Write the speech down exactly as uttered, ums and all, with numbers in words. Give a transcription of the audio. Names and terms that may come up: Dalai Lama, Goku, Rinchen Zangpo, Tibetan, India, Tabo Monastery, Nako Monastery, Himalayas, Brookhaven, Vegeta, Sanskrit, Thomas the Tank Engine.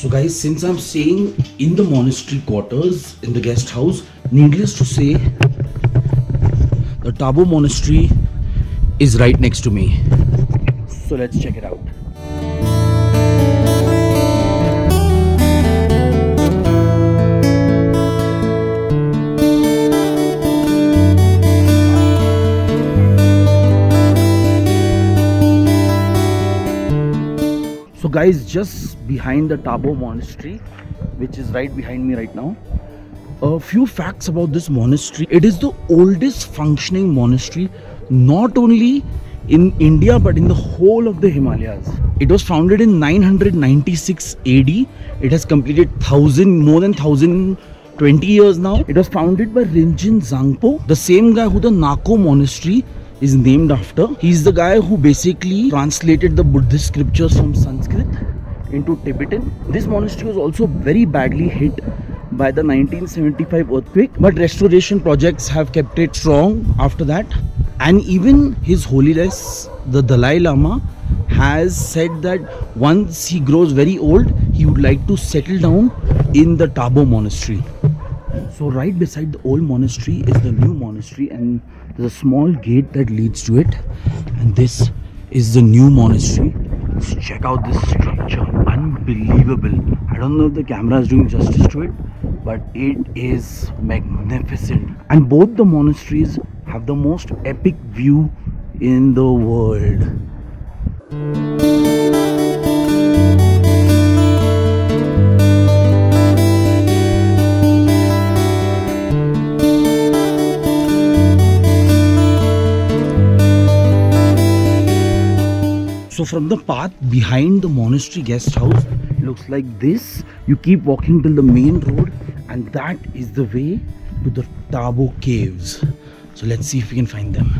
So guys, since I'm staying in the monastery quarters, in the guest house, needless to say, the Tabo Monastery is right next to me. So let's check it out. So guys, just behind the Tabo Monastery, which is right behind me right now, a few facts about this monastery. It is the oldest functioning monastery, not only in India but in the whole of the Himalayas. It was founded in nine hundred ninety-six A D. It has completed thousand, more than one thousand twenty years now. It was founded by Rinchen Zangpo, the same guy who the Nako Monastery is named after. He's the guy who basically translated the Buddhist scriptures from Sanskrit into Tibetan. This monastery was also very badly hit by the nineteen seventy-five earthquake, but restoration projects have kept it strong after that. And even His Holiness the Dalai Lama has said that once he grows very old, he would like to settle down in the Tabo Monastery. So right beside the old monastery is the new monastery, and there's a small gate that leads to it. And this is the new monastery. Let's check out this structure. Unbelievable. I don't know if the camera is doing justice to it, but it is magnificent. And both the monasteries have the most epic view in the world. So from the path behind the monastery guest house, it looks like this. You keep walking till the main road, and that is the way to the Tabo caves. So let's see if we can find them.